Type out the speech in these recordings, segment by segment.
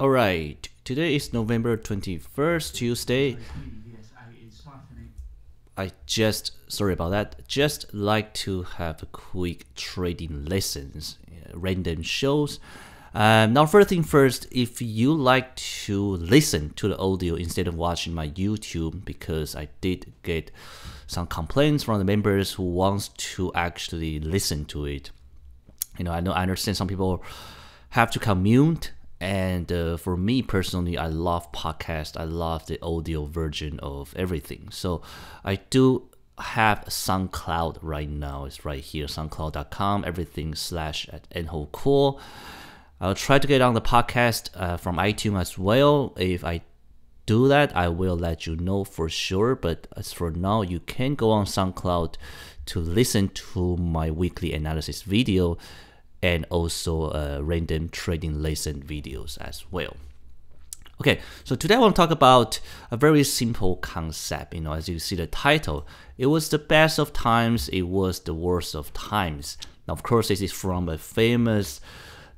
Alright, today is November 21st, Tuesday. Just like to have a quick trading lessons, random shows. Now first thing first, if you like to listen to the audio instead of watching my YouTube, because I did get some complaints from the members who wants to actually listen to it. You know, I understand some people have to commute, and for me personally, I love podcast. I love the audio version of everything. So I do have SoundCloud right now. It's right here, soundcloud.com, everything/@enhokuo. I'll try to get on the podcast from iTunes as well. If I do that, I will let you know for sure. But as for now, you can go on SoundCloud to listen to my weekly analysis video and also random trading lesson videos as well. Okay, so today I want to talk about a very simple concept. You know, as you see the title, it was the best of times, it was the worst of times. Now, of course, this is from a famous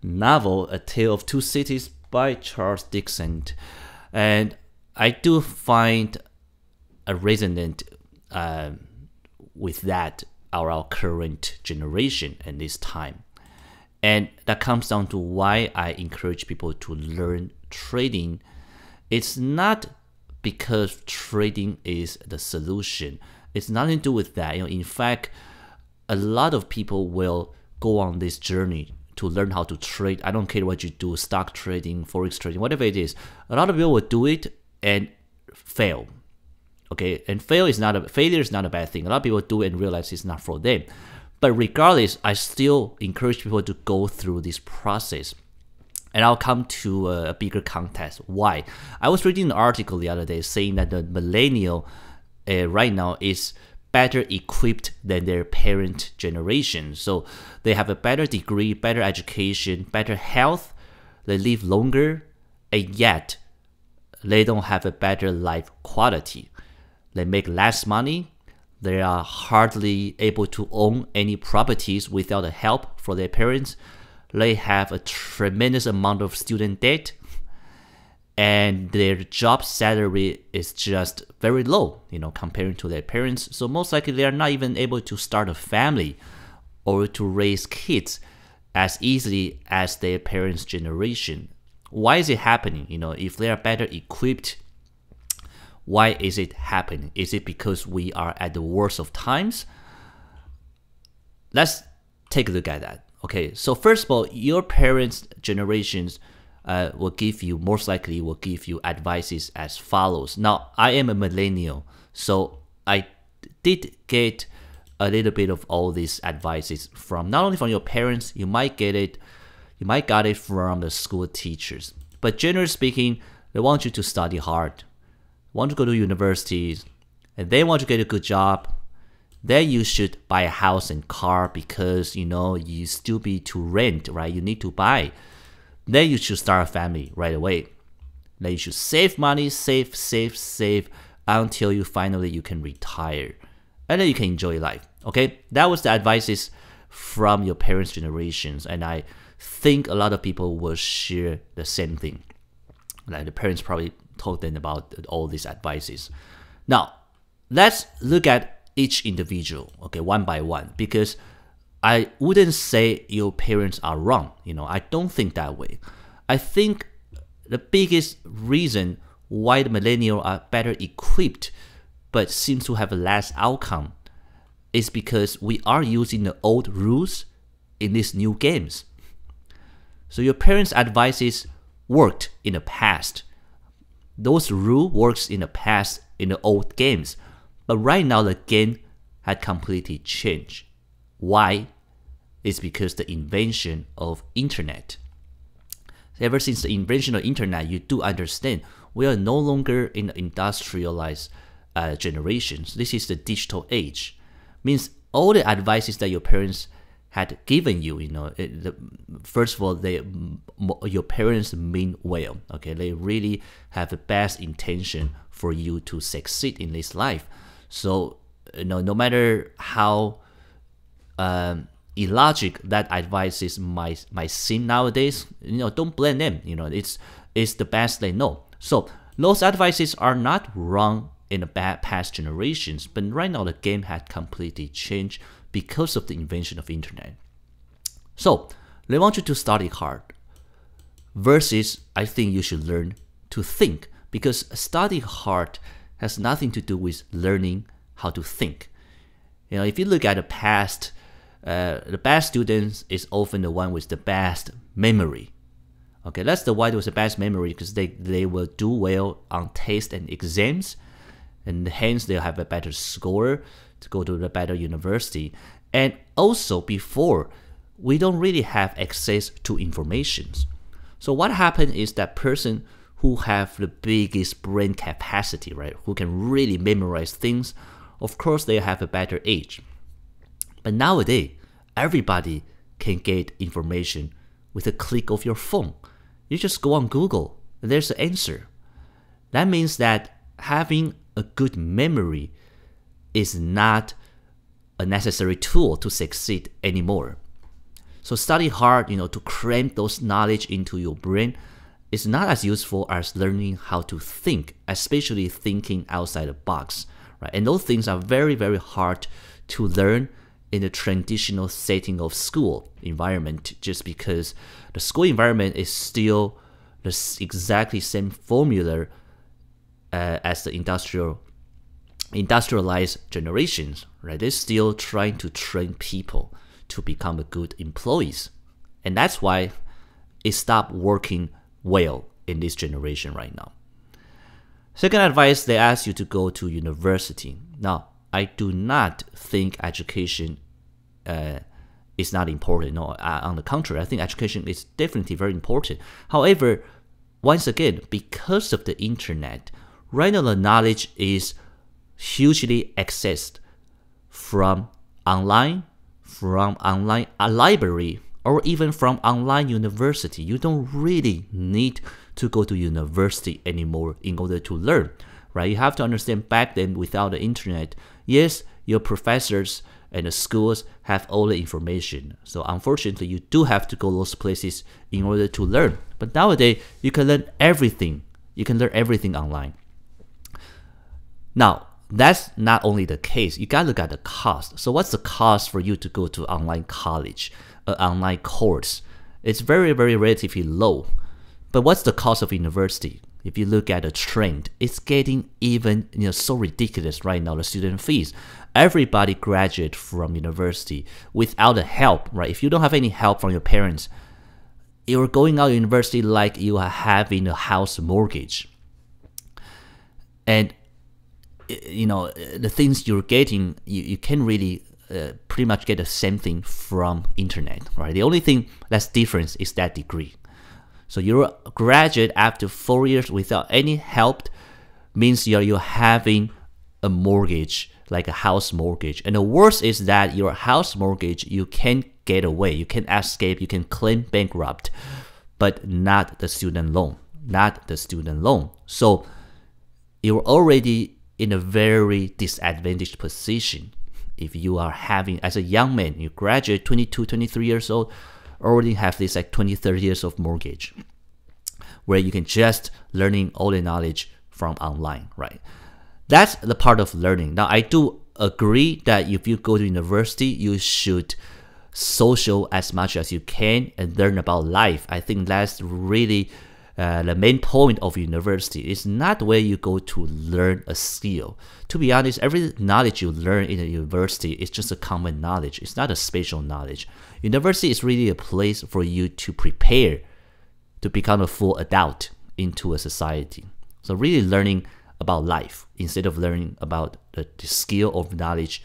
novel, A Tale of Two Cities by Charles Dickens, and I do find a resonant with that our current generation and this time, and that comes down to why I encourage people to learn trading. It's not because trading is the solution. It's nothing to do with that. You know, in fact, a lot of people will go on this journey to learn how to trade. I don't care what you do, stock trading, forex trading, whatever it is. A lot of people will do it and fail. Okay, and failure is not a bad thing. A lot of people do it and realize it's not for them. But regardless, I still encourage people to go through this process. And I'll come to a bigger context. Why? I was reading an article the other day saying that the millennial right now is better equipped than their parent generation. So they have a better degree, better education, better health, they live longer, and yet they don't have a better life quality. They make less money, they are hardly able to own any properties without the help from their parents, they have a tremendous amount of student debt, and their job salary is just very low, you know, comparing to their parents. So most likely they are not even able to start a family or to raise kids as easily as their parents' generation. Why is it happening? You know, if they are better equipped, why is it happening? Is it because we are at the worst of times? Let's take a look at that. Okay, so first of all, your parents' generations will give you, most likely will give you advices as follows. Now, I am a millennial, so I did get a little bit of all these advices from, not only from your parents, you might get it from the school teachers. But generally speaking, they want you to study hard, want to go to universities, and they want to get a good job. Then you should buy a house and car because, you know, you still be to rent, right? You need to buy. Then you should start a family right away. Then you should save money, save, save, save until you finally you can retire. And then you can enjoy life. Okay, that was the advices from your parents' generations. And I think a lot of people will share the same thing. Like the parents probably told them about all these advices. Now, let's look at each individual, okay, one by one, because I wouldn't say your parents are wrong. You know, I don't think that way. I think the biggest reason why the millennials are better equipped but seems to have less outcome is because we are using the old rules in these new games. So your parents' advices worked in the past. Those rules worked in the past in the old games. But right now the game had completely changed. Why? It's because the invention of internet. Ever since the invention of internet, you do understand we are no longer in the industrialized generations. This is the digital age. Means all the advices that your parents had given you, you know, first of all, your parents mean well. Okay, they really have the best intention for you to succeed in this life. So, you know, no matter how illogic that advices might seem nowadays, don't blame them. It's the best they know. So those advices are not wrong in the past generations, but right now the game had completely changed because of the invention of internet. So they want you to study hard versus I think you should learn to think, because study hard has nothing to do with learning how to think. If you look at the past, the best students is often the one with the best memory. Okay, that's the why there was the best memory, because they will do well on tests and exams, and hence they'll have a better score to go to the better university. And also before, we don't really have access to information. So what happened is that person who have the biggest brain capacity, right, who can really memorize things, of course they have a better age. But nowadays, everybody can get information with a click of your phone. You just go on Google, and there's the answer. That means that having a good memory is not a necessary tool to succeed anymore. So study hard, to cram those knowledge into your brain is not as useful as learning how to think, especially thinking outside the box, right? And those things are very, very hard to learn in the traditional setting of school environment, just because the school environment is still the exactly same formula as the industrialized generations, right? They're still trying to train people to become good employees, and that's why it stopped working well in this generation right now. Second advice, they ask you to go to university. Now, I do not think education is not important. No, on the contrary, I think education is definitely very important. However, once again, because of the internet, right now the knowledge is hugely accessed from online library, or even from online university. You don't really need to go to university anymore in order to learn, right? You have to understand, back then without the internet, yes, your professors and the schools have all the information. So unfortunately, you do have to go those places in order to learn. But nowadays, you can learn everything. You can learn everything online. Now, that's not only the case. You gotta look at the cost. So what's the cost for you to go to online college, an online course? It's very, very relatively low. But what's the cost of university? If you look at the trend, it's getting even so ridiculous right now, the student fees. Everybody graduates from university without the help, right? If you don't have any help from your parents, you're going out of university like you are having a house mortgage. And the things you're getting, you can really pretty much get the same thing from internet, right? The only thing that's different is that degree. So you're a graduate after 4 years without any help, means you're having a mortgage, like a house mortgage. And the worst is that your house mortgage, you can't get away, you can escape, you can claim bankrupt, but not the student loan, not the student loan. So you're already in a very disadvantaged position. If you are having, as a young man, you graduate 22, 23 years old, already have this like 20, 30 years of mortgage, where you can just learning all the knowledge from online, right? That's the part of learning. Now, I do agree that if you go to university, you should social as much as you can and learn about life. I think that's really the main point of university. It's not where you go to learn a skill. To be honest, every knowledge you learn in a university is just a common knowledge. It's not a special knowledge. University is really a place for you to prepare to become a full adult into a society. So really learning about life instead of learning about the skill of knowledge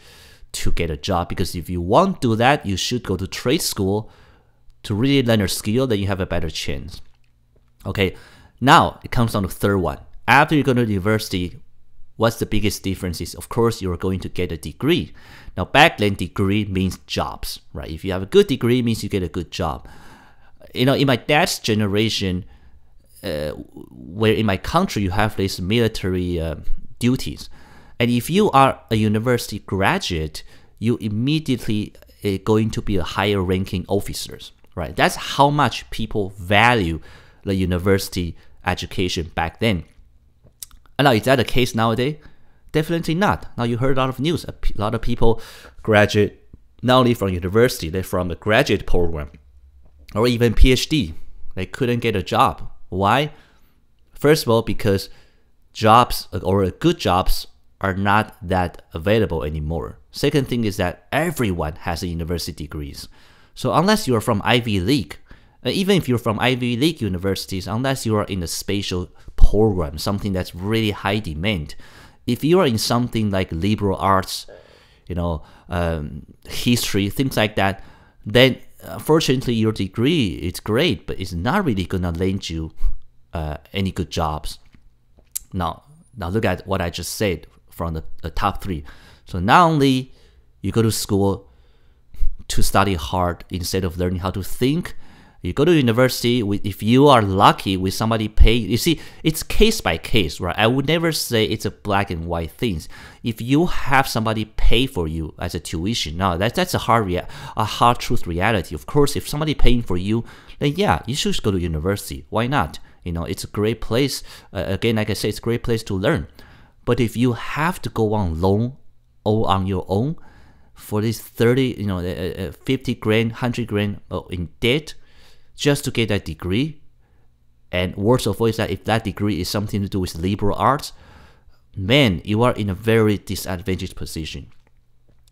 to get a job. Because if you want to do that, you should go to trade school to really learn a skill, then you have a better chance. Okay, now it comes down to the third one. After you go to university, what's the biggest difference is, of course, you're going to get a degree. Now, back then, degree means jobs, right? If you have a good degree, it means you get a good job. In my dad's generation, where in my country, you have these military duties. And if you are a university graduate, you immediately going to be a higher ranking officers, right? That's how much people value the university education back then. And now, is that the case nowadays? Definitely not. Now, you heard a lot of news. A lot of people graduate not only from university, they're from the graduate program or even PhD. They couldn't get a job. Why? First of all, because jobs or good jobs are not that available anymore. Second thing is that everyone has university degrees. So unless you're from Ivy League, even if you're from Ivy League universities, unless you are in a special program, something that's really high demand, if you are in something like liberal arts, you know, history, things like that, then unfortunately your degree is great, but it's not really gonna lend you any good jobs. Now look at what I just said from the top three. So not only you go to school to study hard instead of learning how to think, you go to university with, if you are lucky, with somebody pay. You see, it's case by case, right? I would never say it's a black and white thing. If you have somebody pay for you as a tuition, now that's a hard truth reality. Of course, if somebody paying for you, then yeah, you should go to university. Why not? You know, it's a great place. Again, like I said, it's a great place to learn. But if you have to go on loan or on your own for this 30, you know, 50 grand, 100 grand in debt, just to get that degree, and worst of all is that if that degree is something to do with liberal arts, man, you are in a very disadvantaged position,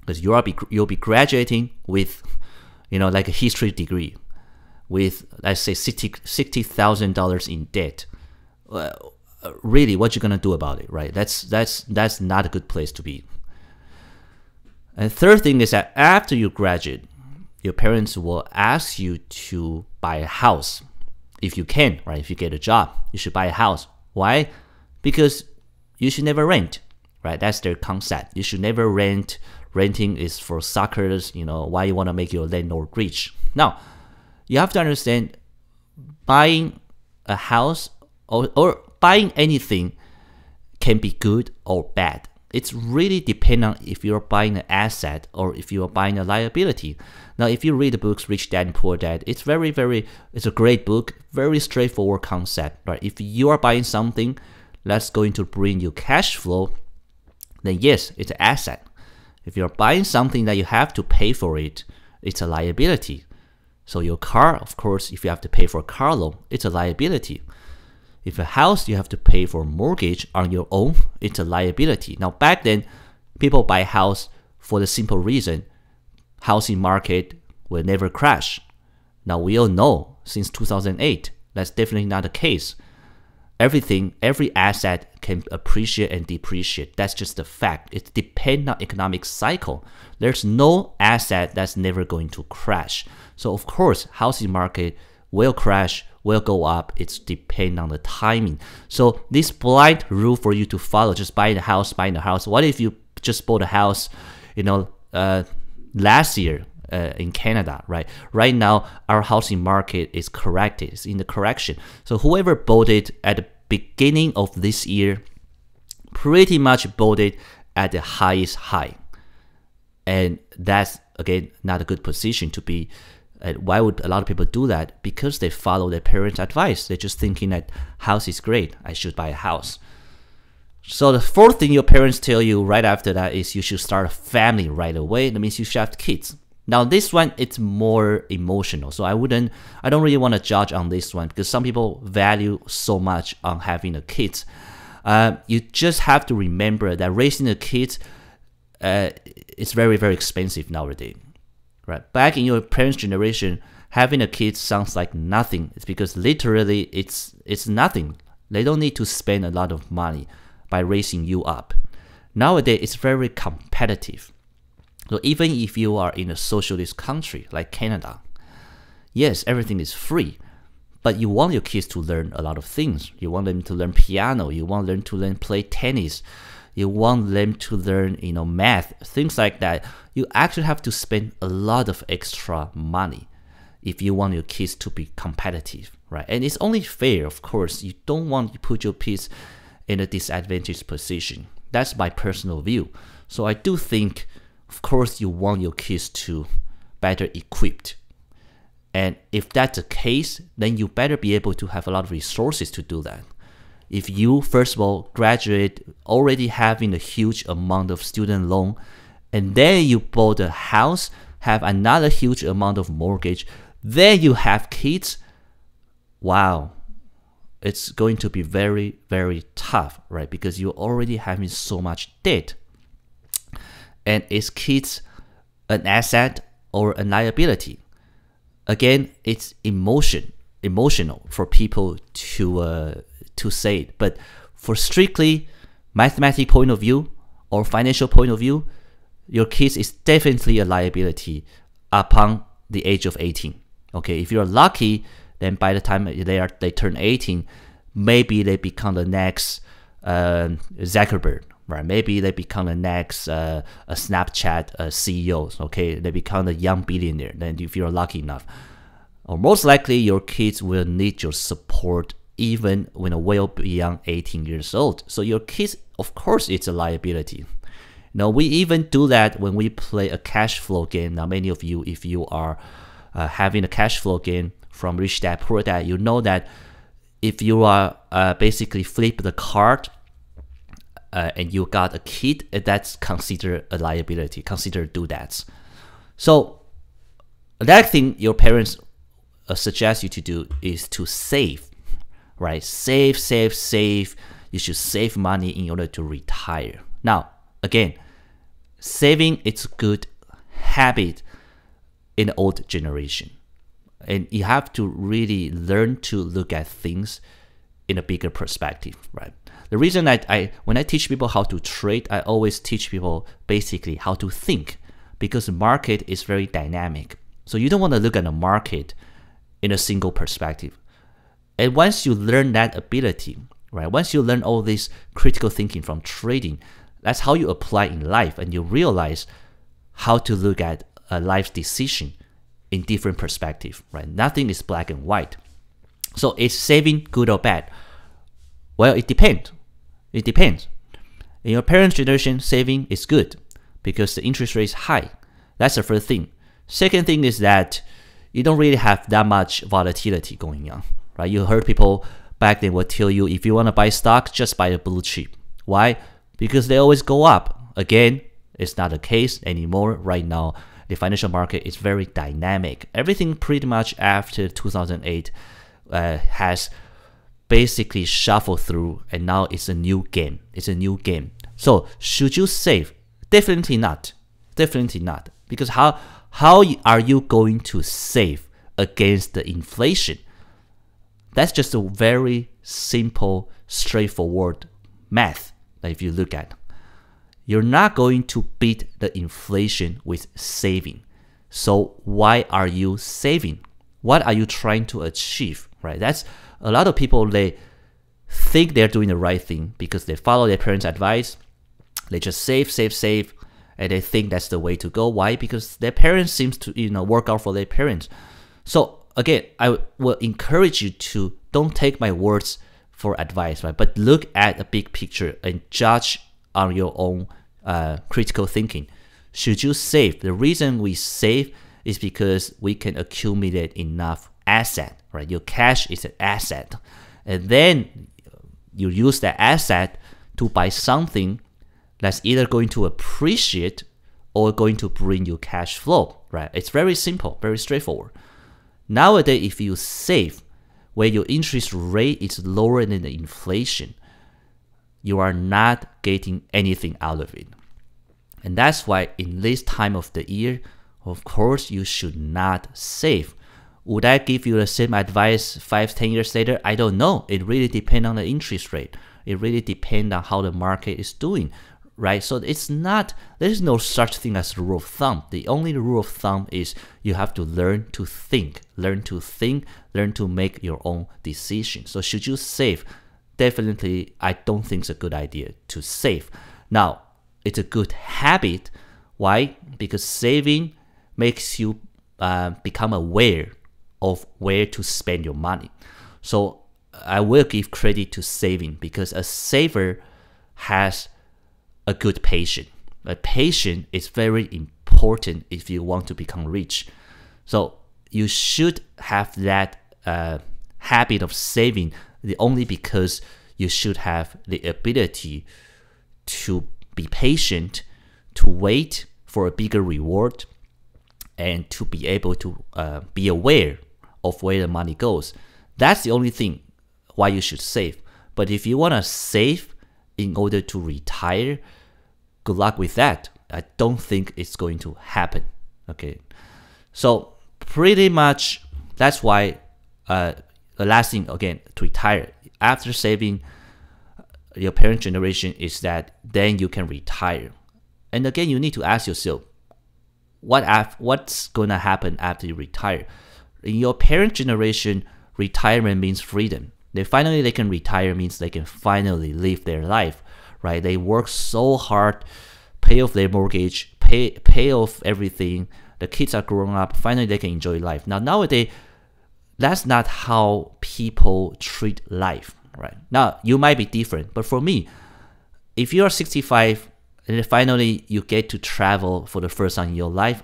because you'll be graduating with, you know, like a history degree, with let's say $60,000 in debt. Really, what you're gonna do about it, right? That's not a good place to be. And third thing is that after you graduate, your parents will ask you to buy a house. If you can, right? If you get a job, you should buy a house. Why? Because you should never rent, right? That's their concept. You should never rent. Renting is for suckers, you know, why you want to make your landlord rich. Now, you have to understand, buying a house or buying anything can be good or bad. It's really dependent on if you're buying an asset or if you're buying a liability. Now, if you read the books Rich Dad and Poor Dad, it's it's a great book, very straightforward concept, right? If you are buying something that's going to bring you cash flow, then yes, it's an asset. If you're buying something that you have to pay for it, it's a liability. So your car, of course, if you have to pay for a car loan, it's a liability. If a house, you have to pay for a mortgage on your own, it's a liability. Now, back then, people buy a house for the simple reason, housing market will never crash. Now, we all know, since 2008, that's definitely not the case. Every asset can appreciate and depreciate. That's just a fact. It depends on economic cycle. There's no asset that's never going to crash. So, of course, housing market will crash, will go up. It's dependent on the timing. So this blind rule for you to follow, just buying a house. What if you just bought a house, you know, last year in Canada, right? Right now, our housing market is corrected. It's in the correction. So whoever bought it at the beginning of this year, pretty much bought it at the highest high. And that's, again, not a good position to be. And why would a lot of people do that? Because they follow their parents' advice. They're just thinking that house is great, I should buy a house. So the fourth thing your parents tell you right after that is you should start a family right away. That means you should have kids. Now this one, it's more emotional. So I don't really want to judge on this one, because some people value so much on having a kid. You just have to remember that raising a kid, it's very, very expensive nowadays. Right. Back in your parents' generation, having a kid sounds like nothing. It's because literally it's nothing. They don't need to spend a lot of money by raising you up. Nowadays, it's very competitive. So even if you are in a socialist country like Canada, yes, everything is free, but you want your kids to learn a lot of things. You want them to learn piano. You want them to play tennis. You want them to learn, you know, math, things like that. You actually have to spend a lot of extra money if you want your kids to be competitive, right? And it's only fair, of course. You don't want to put your kids in a disadvantaged position. That's my personal view. So I do think, of course, you want your kids to better equipped. And if that's the case, then you better be able to have a lot of resources to do that. If you, first of all, graduate already having a huge amount of student loan, and then you bought a house, have another huge amount of mortgage, then you have kids, wow, it's going to be very, very tough, right? Because you're already having so much debt. And is kids an asset or a liability? Again, it's emotional for people to say it. But for strictly mathematical point of view or financial point of view, your kids is definitely a liability upon the age of 18. Okay, if you're lucky, then by the time they turn 18, maybe they become the next Zuckerberg, right? Maybe they become the next Snapchat CEO. Okay, they become the young billionaire. Then if you're lucky enough, or most likely your kids will need your support even when well beyond 18 years old. So your kids, of course, it's a liability. Now, we even do that when we play a cash flow game. Now, many of you, if you are having a cash flow game from Rich Dad Poor Dad, you know that if you are basically flip the card and you got a kid, that's considered a liability, considered do-dads. So that thing your parents suggest you to do is to save, right? Save, save, save. You should save money in order to retire. Now, again, saving is a good habit in the old generation. And you have to really learn to look at things in a bigger perspective, right? The reason that when I teach people how to trade, I always teach people basically how to think, because the market is very dynamic. So you don't want to look at the market in a single perspective. And once you learn that ability, right? Once you learn all this critical thinking from trading, that's how you apply in life, and you realize how to look at a life decision in different perspective, right? Nothing is black and white. So is saving good or bad? Well, it depends. It depends. In your parents' generation, saving is good because the interest rate is high. That's the first thing. Second thing is that you don't really have that much volatility going on, right? You heard people back then would tell you, if you want to buy stocks, just buy a blue chip. Why? Because they always go up. Again, it's not the case anymore right now. The financial market is very dynamic. Everything pretty much after 2008 has basically shuffled through, and now it's a new game. It's a new game. So should you save? Definitely not. Definitely not. Because how are you going to save against the inflation? That's just a very simple, straightforward math that if you look at. You're not going to beat the inflation with saving. So why are you saving? What are you trying to achieve, right? That's a lot of people, they think they're doing the right thing because they follow their parents' advice. They just save, save, save, and they think that's the way to go. Why? Because their parents seems to, work out for their parents. So again, I will encourage you to don't take my words for advice, right? But look at the big picture and judge on your own critical thinking. Should you save? The reason we save is because we can accumulate enough asset, right? Your cash is an asset. And then you use that asset to buy something that's either going to appreciate or going to bring you cash flow, right? It's very simple, very straightforward. Nowadays, if you save where your interest rate is lower than the inflation, you are not getting anything out of it. And that's why in this time of the year, of course, you should not save. Would I give you the same advice 5-10 years later? I don't know. It really depends on the interest rate. It really depends on how the market is doing, right? So it's not, there's no such thing as a rule of thumb. The only rule of thumb is you have to learn to think, learn to make your own decision. So should you save? Definitely, I don't think it's a good idea to save. Now, it's a good habit. Why? Because saving makes you become aware of where to spend your money. So I will give credit to saving because a saver has a good patience. A patience is very important important if you want to become rich. So you should have that habit of saving only because you should have the ability to be patient, to wait for a bigger reward, and to be able to be aware of where the money goes. That's the only thing why you should save. But if you want to save in order to retire, good luck with that. I don't think it's going to happen. Okay, so pretty much that's why the last thing, again, to retire after saving your parent generation is that then you can retire. And again, you need to ask yourself, what's going to happen after you retire? In your parent generation, retirement means freedom. They can retire means they can finally live their life, right? They work so hard, pay off their mortgage, pay off everything. The kids are growing up. Finally, they can enjoy life. Now, nowadays, that's not how people treat life, right? Now, you might be different, but for me, if you are 65 and finally you get to travel for the first time in your life,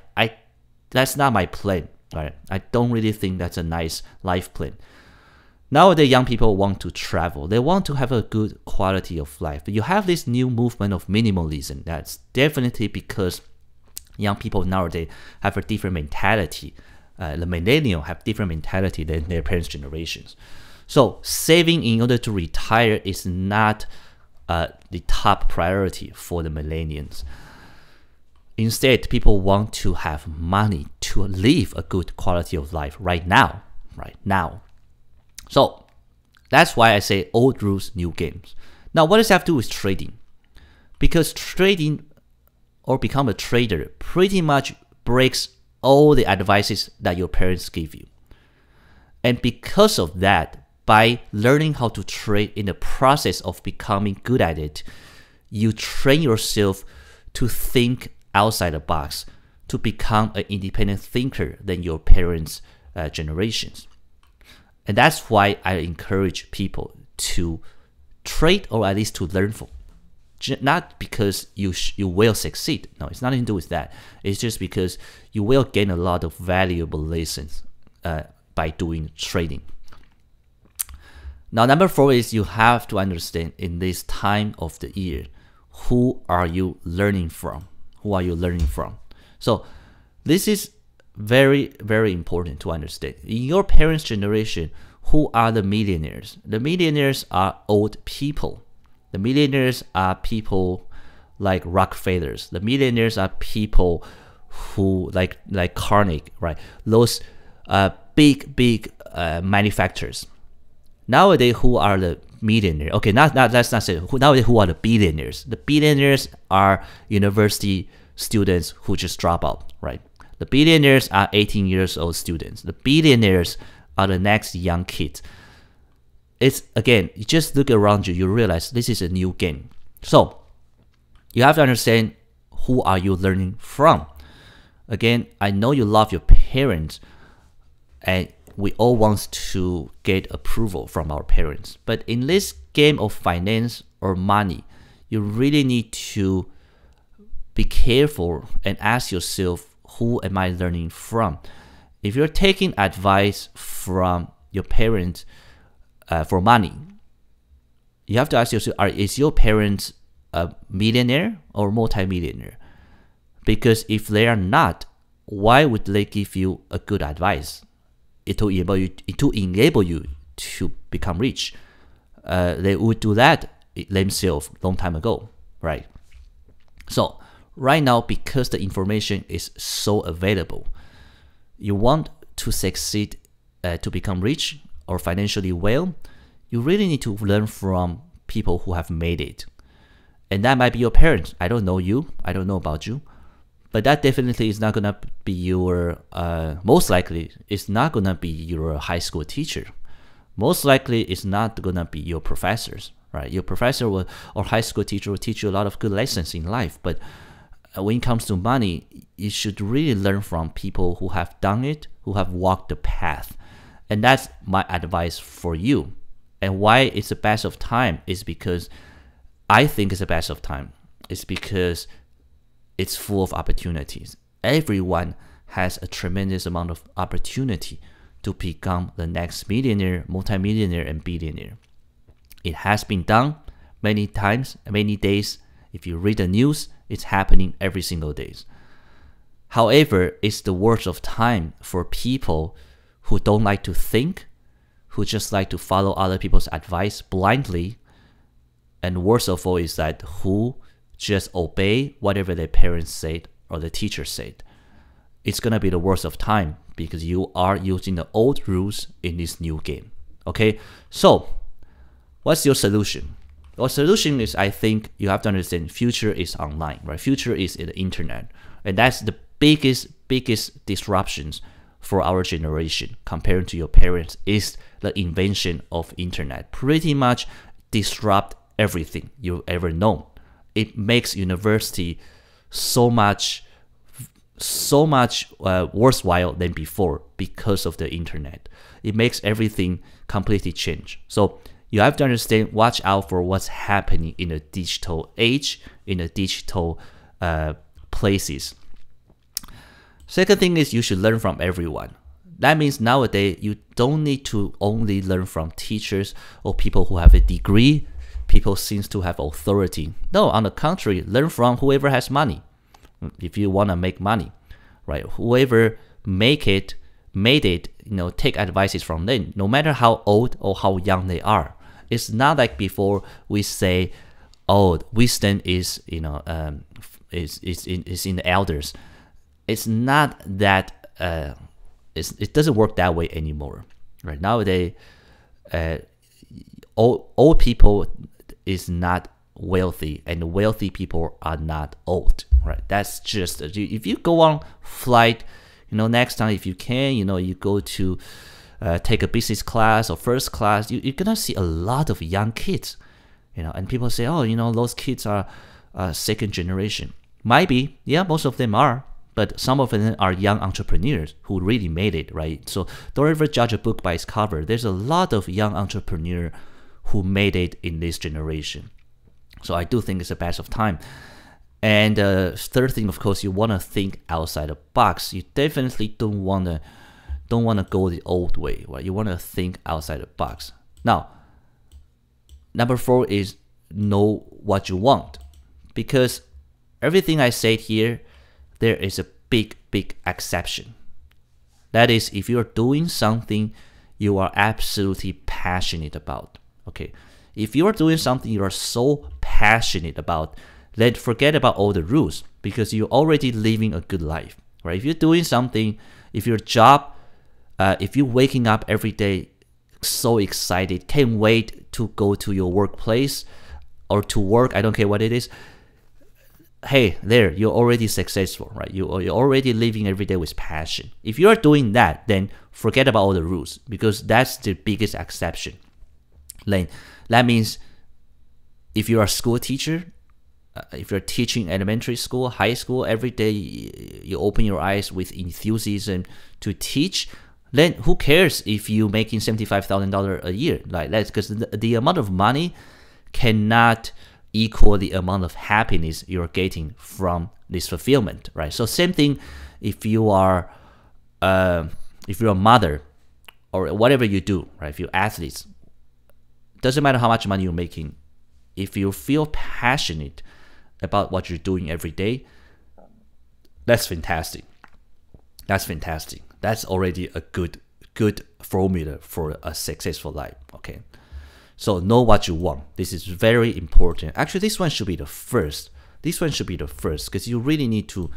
that's not my plan, right? I don't really think that's a nice life plan. Nowadays, young people want to travel. They want to have a good quality of life. But you have this new movement of minimalism. That's definitely because young people nowadays have a different mentality. The millennials have different mentality than their parents' generations. So saving in order to retire is not the top priority for the millennials. Instead, people want to have money to live a good quality of life right now, So that's why I say old rules, new games. Now, what does that have to do with trading? Because trading or become a trader pretty much breaks all the advices that your parents give you. And because of that, by learning how to trade in the process of becoming good at it, you train yourself to think outside the box, to become an independent thinker than your parents' generations. And that's why I encourage people to trade, or at least to learn from. Not because you will succeed. No, it's nothing to do with that. It's just because you will gain a lot of valuable lessons by doing trading. Now, number four is you have to understand in this time of the year, who are you learning from? Who are you learning from? So this is very, very important to understand. In your parents' generation, who are the millionaires? The millionaires are old people. The millionaires are people like Rockefellers. The millionaires are people who like Carnegie, right? Those big manufacturers. Nowadays, who are the millionaires? Okay, let's not say who. Nowadays, who are the billionaires? The billionaires are university students who just drop out, right? The billionaires are 18-year-old students. The billionaires are the next young kids. It's, again, you just look around you, you realize this is a new game. So you have to understand, who are you learning from? Again, I know you love your parents, and we all want to get approval from our parents. But in this game of finance or money, you really need to be careful and ask yourself, who am I learning from? If you're taking advice from your parents for money, you have to ask yourself, is your parents a millionaire or multi-millionaire? Because if they are not, why would they give you a good advice? It will enable you to become rich. They would do that themselves long time ago, right? So right now, because the information is so available, you want to succeed, to become rich or financially well, you really need to learn from people who have made it. And that might be your parents. I don't know you. I don't know about you. But that definitely is not going to be your, most likely, it's not going to be your high school teacher. Most likely, it's not going to be your professors, right? Your professor will, or high school teacher will teach you a lot of good lessons in life, but when it comes to money, you should really learn from people who have done it, who have walked the path. And that's my advice for you. And why it's the best of time is because I think it's the best of time. It's because it's full of opportunities. everyone has a tremendous amount of opportunity to become the next millionaire, multimillionaire, and billionaire. It has been done many times, many days. If you read the news, it's happening every single day. However, it's the worst of time for people who don't like to think, who just like to follow other people's advice blindly. And worst of all is that who just obey whatever their parents said or the teacher said. It's going to be the worst of time because you are using the old rules in this new game. Okay, so what's your solution? Well, solution is, I think you have to understand, future is online, right? Future is in the internet. And that's the biggest disruptions for our generation compared to your parents is the invention of internet. Pretty much disrupt everything you've ever known. It makes university so much worthwhile than before because of the internet. It makes everything completely change. So you have to understand, watch out for what's happening in the digital age, in the digital places. Second thing is you should learn from everyone. That means nowadays you don't need to only learn from teachers or people who have a degree, people seem to have authority. No, on the contrary, learn from whoever has money. If you want to make money, right? Whoever made it, you know, take advices from them, no matter how old or how young they are. It's not like before we say, oh, wisdom is, you know, is in the elders. It's not that, it doesn't work that way anymore. Right? Nowadays, old people is not wealthy, and wealthy people are not old. Right? That's just, if you go on flight, you know, next time if you can, you know, you go to take a business class or first class, you're gonna see a lot of young kids, you know, and people say, oh, you know, those kids are second generation. Might be, yeah, most of them are, but some of them are young entrepreneurs who really made it, right? So don't ever judge a book by its cover. There's a lot of young entrepreneurs who made it in this generation. So I do think it's a pass of time. And third thing, of course, you want to think outside the box. You definitely don't want to go the old way, right? You want to think outside the box. Now, number four is know what you want, because everything I said here, there is a big exception. That is, if you're doing something you are absolutely passionate about. Okay, if you are doing something you are so passionate about, then forget about all the rules because you're already living a good life, right? If you're doing something, if your job, if you're waking up every day so excited, can't wait to go to your workplace or to work, I don't care what it is, hey, there, you're already successful, right? You're already living every day with passion. If you're doing that, then forget about all the rules because that's the biggest exception. Then that means if you're a school teacher, if you're teaching elementary school, high school, every day you open your eyes with enthusiasm to teach, then who cares if you're making $75,000 a year? Like that's because the amount of money cannot equal the amount of happiness you're getting from this fulfillment, right? So same thing if you're a mother or whatever you do, right? If you're athletes, doesn't matter how much money you're making, if you feel passionate about what you're doing every day, that's fantastic. That's fantastic. That's already a good formula for a successful life. Okay, so know what you want. This is very important. Actually, this one should be the first. This one should be the first because you really need to.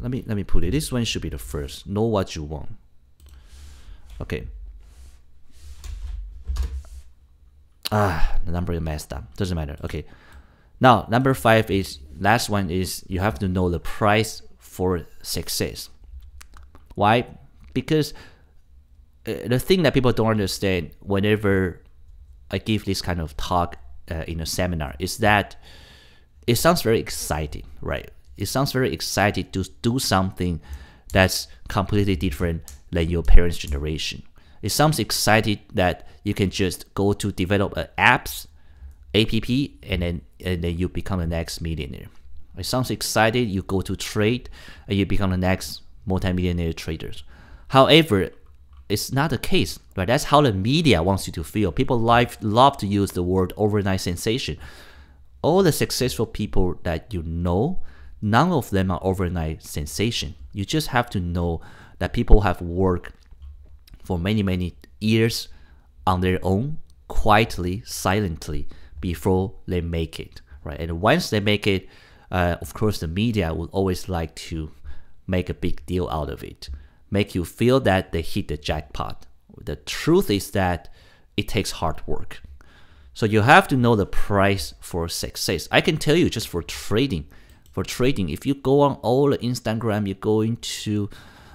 Let me put it. This one should be the first. Know what you want. Okay. The number messed up. Doesn't matter. Okay. Now, number five is, last one is you have to know the price for success. Why? Because the thing that people don't understand whenever I give this kind of talk in a seminar is that it sounds very exciting, right? It sounds very exciting to do something that's completely different than your parents' generation. It sounds exciting that you can just go to develop an app, and then you become the next millionaire. It sounds exciting. You go to trade and you become the next multimillionaire traders. However, it's not the case, right? That's how the media wants you to feel. People love to use the word overnight sensation. All the successful people that you know, none of them are overnight sensation. You just have to know that people have worked for many, many years on their own, quietly, silently, before they make it, right? And once they make it, of course, the media would always like to make a big deal out of it, make you feel that they hit the jackpot. The truth is that it takes hard work. So you have to know the price for success. I can tell you just for trading, if you go on all the Instagram, you go into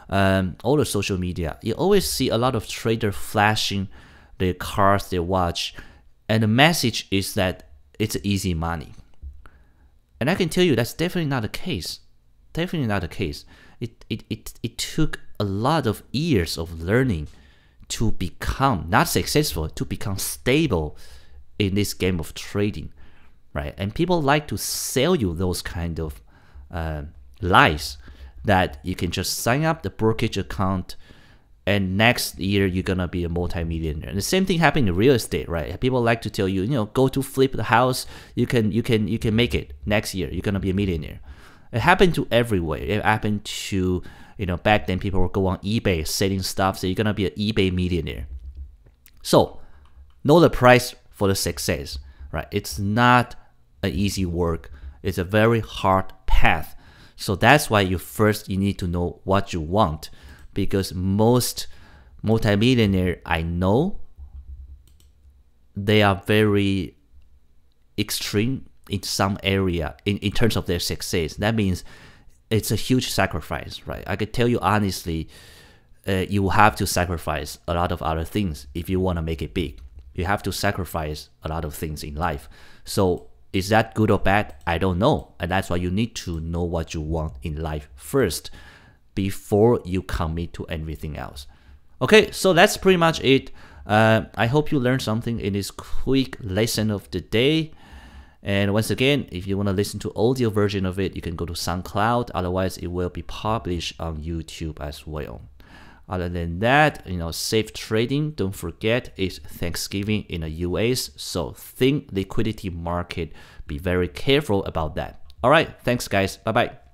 all the social media, you always see a lot of traders flashing their cars, their watch, and the message is that it's easy money. And I can tell you that's definitely not the case. Definitely not the case. It took a lot of years of learning to become not successful, to become stable in this game of trading, right? And people like to sell you those kind of lies that you can just sign up the brokerage account and next year you're gonna be a multimillionaire. And the same thing happened in real estate, right? People like to tell you, you know, go to flip the house, you can make it next year, you're gonna be a millionaire. It happened to everywhere. It happened to, you know, back then people would go on eBay selling stuff, so you're gonna be an eBay millionaire. So know the price for the success, right? It's not an easy work. It's a very hard path. So that's why you need to know what you want, because most multimillionaire I know, they are very extreme in some area in terms of their success. That means it's a huge sacrifice, right? I could tell you honestly, you will have to sacrifice a lot of other things if you want to make it big. You have to sacrifice a lot of things in life. So is that good or bad? I don't know. And that's why you need to know what you want in life first before you commit to everything else. Okay, so that's pretty much it. I hope you learned something in this quick lesson of the day. And once again, if you want to listen to audio version of it, you can go to SoundCloud. Otherwise, it will be published on YouTube as well. Other than that, you know, safe trading. Don't forget, it's Thanksgiving in the US. So think liquidity market. Be very careful about that. All right. Thanks, guys. Bye-bye.